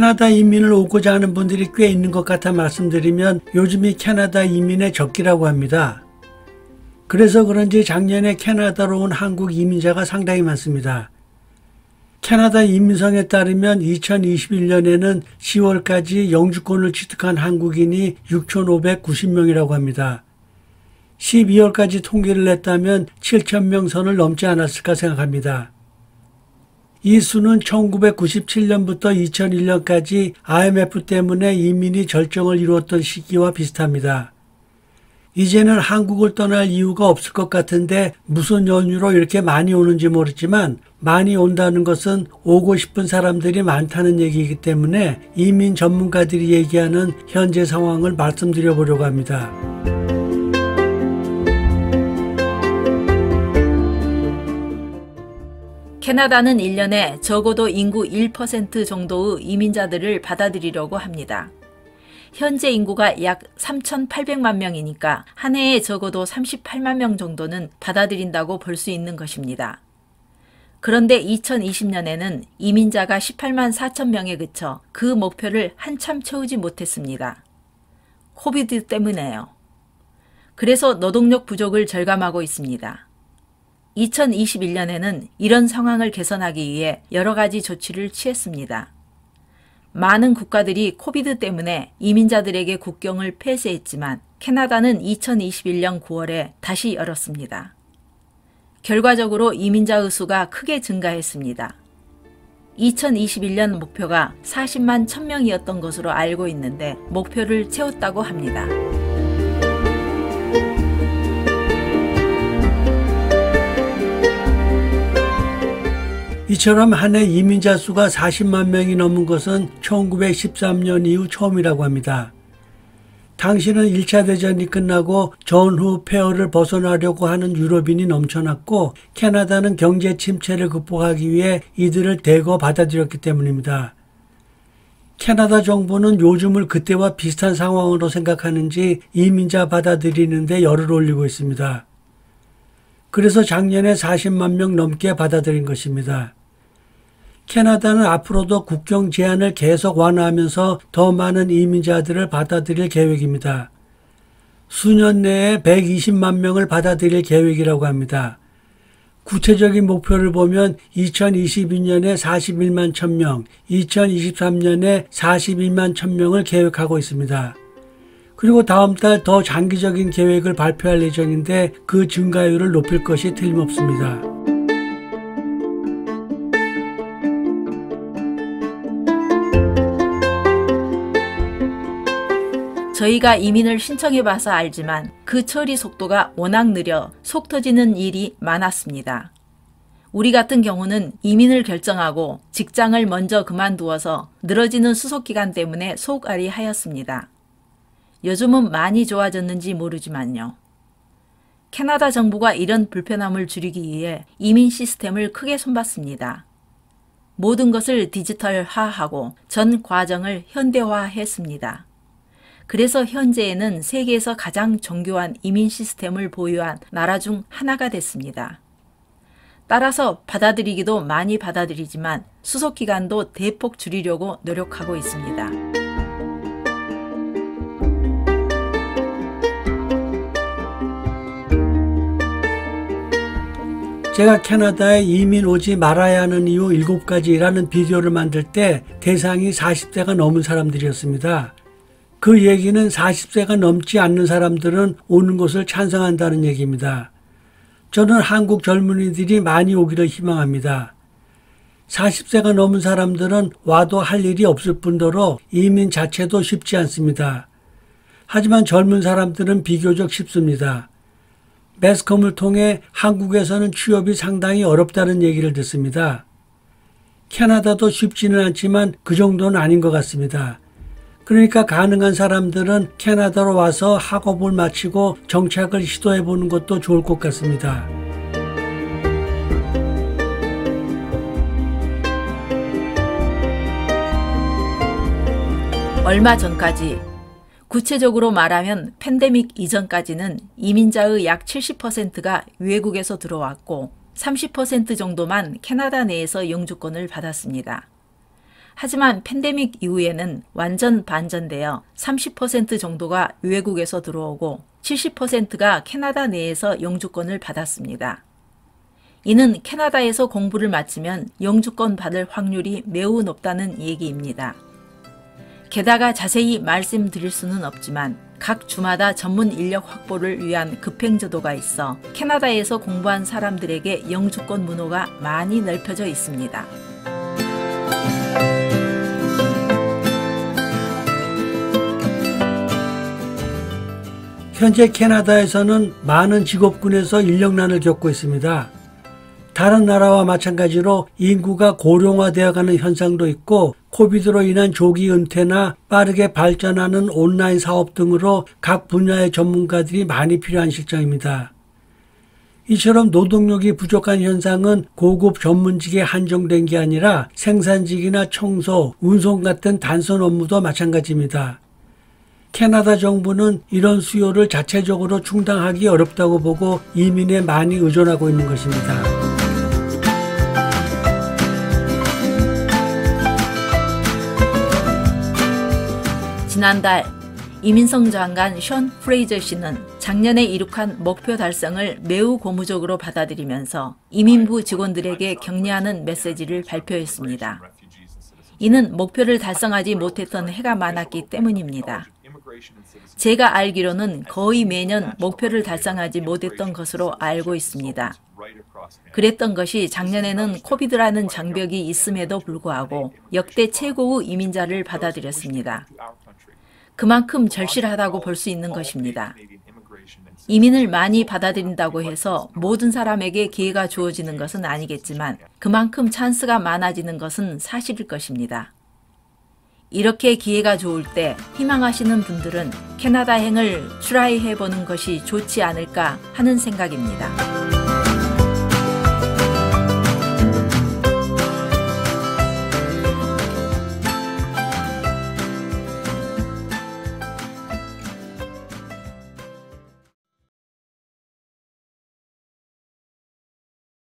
캐나다 이민을 오고자 하는 분들이 꽤 있는 것 같아 말씀드리면 요즘이 캐나다 이민의 적기라고 합니다. 그래서 그런지 작년에 캐나다로 온 한국 이민자가 상당히 많습니다. 캐나다 이민성에 따르면 2021년에는 10월까지 영주권을 취득한 한국인이 6,590명이라고 합니다. 12월까지 통계를 냈다면 7,000명 선을 넘지 않았을까 생각합니다. 이 수는 1997년부터 2001년까지 IMF 때문에 이민이 절정을 이루었던 시기와 비슷합니다. 이제는 한국을 떠날 이유가 없을 것 같은데 무슨 연유로 이렇게 많이 오는지 모르지만 많이 온다는 것은 오고 싶은 사람들이 많다는 얘기이기 때문에 이민 전문가들이 얘기하는 현재 상황을 말씀드려 보려고 합니다. 캐나다는 1년에 적어도 인구 1% 정도의 이민자들을 받아들이려고 합니다. 현재 인구가 약 3,800만 명이니까 한 해에 적어도 38만 명 정도는 받아들인다고 볼 수 있는 것입니다. 그런데 2020년에는 이민자가 18만 4천 명에 그쳐 그 목표를 한참 채우지 못했습니다. 코비드 때문에요. 그래서 노동력 부족을 절감하고 있습니다. 2021년에는 이런 상황을 개선하기 위해 여러 가지 조치를 취했습니다. 많은 국가들이 코비드 때문에 이민자들에게 국경을 폐쇄했지만 캐나다는 2021년 9월에 다시 열었습니다. 결과적으로 이민자의 수가 크게 증가했습니다. 2021년 목표가 40만 1,000명이었던 것으로 알고 있는데 목표를 채웠다고 합니다. 이처럼 한 해 이민자 수가 40만 명이 넘은 것은 1913년 이후 처음이라고 합니다. 당시는 1차 대전이 끝나고 전후 폐허를 벗어나려고 하는 유럽인이 넘쳐났고 캐나다는 경제 침체를 극복하기 위해 이들을 대거 받아들였기 때문입니다. 캐나다 정부는 요즘을 그때와 비슷한 상황으로 생각하는지 이민자 받아들이는데 열을 올리고 있습니다. 그래서 작년에 40만 명 넘게 받아들인 것입니다. 캐나다는 앞으로도 국경 제한을 계속 완화하면서 더 많은 이민자들을 받아들일 계획입니다. 수년 내에 120만 명을 받아들일 계획이라고 합니다. 구체적인 목표를 보면 2022년에 41만 1,000명, 2023년에 41만 1,000명을 계획하고 있습니다. 그리고 다음 달 더 장기적인 계획을 발표할 예정인데 그 증가율을 높일 것이 틀림없습니다. 저희가 이민을 신청해봐서 알지만 그 처리 속도가 워낙 느려 속 터지는 일이 많았습니다. 우리 같은 경우는 이민을 결정하고 직장을 먼저 그만두어서 늘어지는 수속기간 때문에 속앓이 하였습니다. 요즘은 많이 좋아졌는지 모르지만요. 캐나다 정부가 이런 불편함을 줄이기 위해 이민 시스템을 크게 손봤습니다. 모든 것을 디지털화하고 전 과정을 현대화했습니다. 그래서 현재에는 세계에서 가장 정교한 이민 시스템을 보유한 나라 중 하나가 됐습니다. 따라서 받아들이기도 많이 받아들이지만 수속 기간도 대폭 줄이려고 노력하고 있습니다. 제가 캐나다에 이민 오지 말아야 하는 이유 7가지라는 비디오를 만들 때 대상이 40대가 넘은 사람들이었습니다. 그 얘기는 40세가 넘지 않는 사람들은 오는 것을 찬성한다는 얘기입니다. 저는 한국 젊은이들이 많이 오기를 희망합니다. 40세가 넘은 사람들은 와도 할 일이 없을 뿐더러 이민 자체도 쉽지 않습니다. 하지만 젊은 사람들은 비교적 쉽습니다. 매스컴을 통해 한국에서는 취업이 상당히 어렵다는 얘기를 듣습니다. 캐나다도 쉽지는 않지만 그 정도는 아닌 것 같습니다. 그러니까 가능한 사람들은 캐나다로 와서 학업을 마치고 정착을 시도해보는 것도 좋을 것 같습니다. 얼마 전까지 구체적으로 말하면 팬데믹 이전까지는 이민자의 약 70%가 외국에서 들어왔고 30% 정도만 캐나다 내에서 영주권을 받았습니다. 하지만 팬데믹 이후에는 완전 반전되어 30% 정도가 외국에서 들어오고 70%가 캐나다 내에서 영주권을 받았습니다. 이는 캐나다에서 공부를 마치면 영주권 받을 확률이 매우 높다는 얘기입니다. 게다가 자세히 말씀드릴 수는 없지만 각 주마다 전문 인력 확보를 위한 급행제도가 있어 캐나다에서 공부한 사람들에게 영주권 문호가 많이 넓혀져 있습니다. 현재 캐나다에서는 많은 직업군에서 인력난을 겪고 있습니다. 다른 나라와 마찬가지로 인구가 고령화되어가는 현상도 있고 코비드로 인한 조기 은퇴나 빠르게 발전하는 온라인 사업 등으로 각 분야의 전문가들이 많이 필요한 실정입니다. 이처럼 노동력이 부족한 현상은 고급 전문직에 한정된 게 아니라 생산직이나 청소, 운송 같은 단선 업무도 마찬가지입니다. 캐나다 정부는 이런 수요를 자체적으로 충당하기 어렵다고 보고 이민에 많이 의존하고 있는 것입니다. 지난달 이민성 장관 션 프레이저 씨는 작년에 이룩한 목표 달성을 매우 고무적으로 받아들이면서 이민부 직원들에게 격려하는 메시지를 발표했습니다. 이는 목표를 달성하지 못했던 해가 많았기 때문입니다. 제가 알기로는 거의 매년 목표를 달성하지 못했던 것으로 알고 있습니다. 그랬던 것이 작년에는 코비드라는 장벽이 있음에도 불구하고 역대 최고의 이민자를 받아들였습니다. 그만큼 절실하다고 볼 수 있는 것입니다. 이민을 많이 받아들인다고 해서 모든 사람에게 기회가 주어지는 것은 아니겠지만 그만큼 찬스가 많아지는 것은 사실일 것입니다. 이렇게 기회가 좋을 때 희망하시는 분들은 캐나다행을 트라이해보는 것이 좋지 않을까 하는 생각입니다.